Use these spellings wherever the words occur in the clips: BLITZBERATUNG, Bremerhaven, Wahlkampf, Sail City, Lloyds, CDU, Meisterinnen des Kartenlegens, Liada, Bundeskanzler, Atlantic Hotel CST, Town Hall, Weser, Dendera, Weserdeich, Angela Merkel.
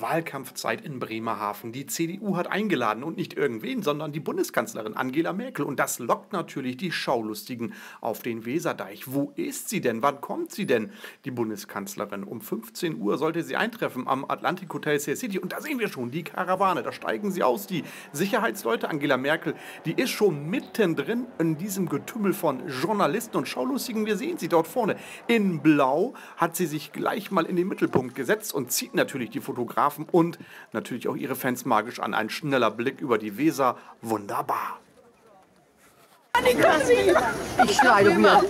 Wahlkampfzeit in Bremerhaven. Die CDU hat eingeladen und nicht irgendwen, sondern die Bundeskanzlerin Angela Merkel. Und das lockt natürlich die Schaulustigen auf den Weserdeich. Wo ist sie denn? Wann kommt sie denn, die Bundeskanzlerin? Um 15 Uhr sollte sie eintreffen am Atlantic Hotel CST. Und da sehen wir schon die Karawane. Da steigen sie aus, die Sicherheitsleute. Angela Merkel, die ist schon mittendrin in diesem Getümmel von Journalisten und Schaulustigen. Wir sehen sie dort vorne. In Blau hat sie sich gleich mal in den Mittelpunkt gesetzt und zieht natürlich die Fotografen und natürlich auch ihre Fans magisch an. Ein schneller Blick über die Weser. Wunderbar. Ich schreibe mir.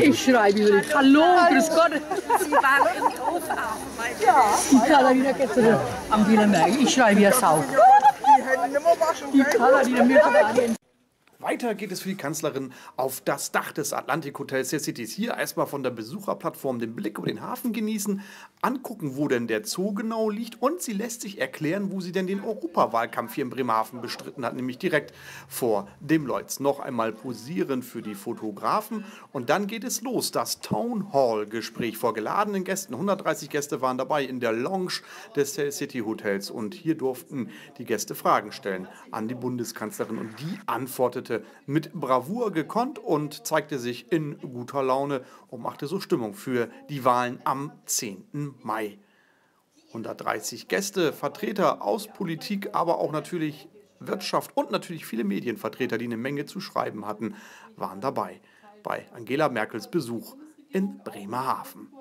Ich schreibe mir. Hallo, grüß Gott. Sie waren im Hof auch. Ja. Ich kann wieder gestern am Wiener Merkel. Ich schreibe ja Sau. Die Kaladine mit an. Weiter geht es für die Kanzlerin auf das Dach des Atlantic Hotel CST. Hier erstmal von der Besucherplattform den Blick über den Hafen genießen, angucken, wo denn der Zoo genau liegt, und sie lässt sich erklären, wo sie denn den Europawahlkampf hier in Bremerhaven bestritten hat, nämlich direkt vor dem Lloyds. Noch einmal posieren für die Fotografen und dann geht es los, das Town Hall Gespräch vor geladenen Gästen. 130 Gäste waren dabei in der Lounge des Sail City Hotels und hier durften die Gäste Fragen stellen an die Bundeskanzlerin und die antwortete mit Bravour gekonnt und zeigte sich in guter Laune und machte so Stimmung für die Wahlen am 10. Mai. 130 Gäste, Vertreter aus Politik, aber auch natürlich Wirtschaft und natürlich viele Medienvertreter, die eine Menge zu schreiben hatten, waren dabei bei Angela Merkels Besuch in Bremerhaven.